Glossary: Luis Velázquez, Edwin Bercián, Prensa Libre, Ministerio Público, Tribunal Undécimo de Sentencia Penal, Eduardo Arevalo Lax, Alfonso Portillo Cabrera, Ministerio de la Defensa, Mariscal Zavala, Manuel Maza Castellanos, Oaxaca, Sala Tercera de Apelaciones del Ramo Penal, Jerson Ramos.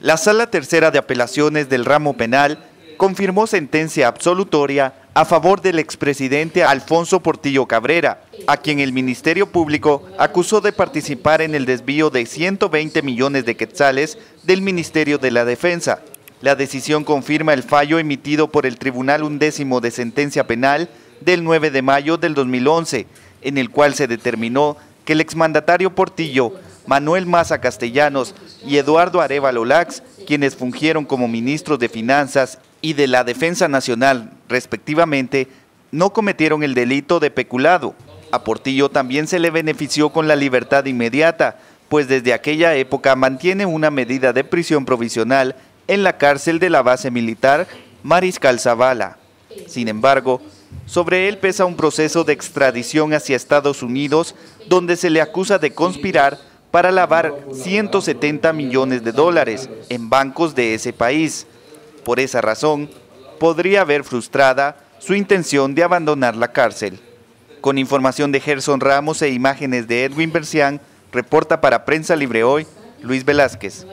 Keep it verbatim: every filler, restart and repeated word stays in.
La Sala Tercera de Apelaciones del Ramo Penal confirmó sentencia absolutoria a favor del expresidente Alfonso Portillo Cabrera, a quien el Ministerio Público acusó de participar en el desvío de ciento veinte millones de quetzales del Ministerio de la Defensa. La decisión confirma el fallo emitido por el Tribunal Undécimo de Sentencia Penal del nueve de mayo del dos mil once, en el cual se determinó que el exmandatario Portillo, Manuel Maza Castellanos y Eduardo Arevalo Lax, quienes fungieron como ministros de Finanzas y de la Defensa Nacional, respectivamente, no cometieron el delito de peculado. A Portillo también se le benefició con la libertad inmediata, pues desde aquella época mantiene una medida de prisión provisional en la cárcel de la base militar Mariscal Zavala. Sin embargo, sobre él pesa un proceso de extradición hacia Estados Unidos, donde se le acusa de conspirar para lavar ciento setenta millones de dólares en bancos de ese país. Por esa razón, podría haber frustrada su intención de abandonar la cárcel. Con información de Jerson Ramos e imágenes de Edwin Bercián, reporta para Prensa Libre Hoy, Luis Velázquez.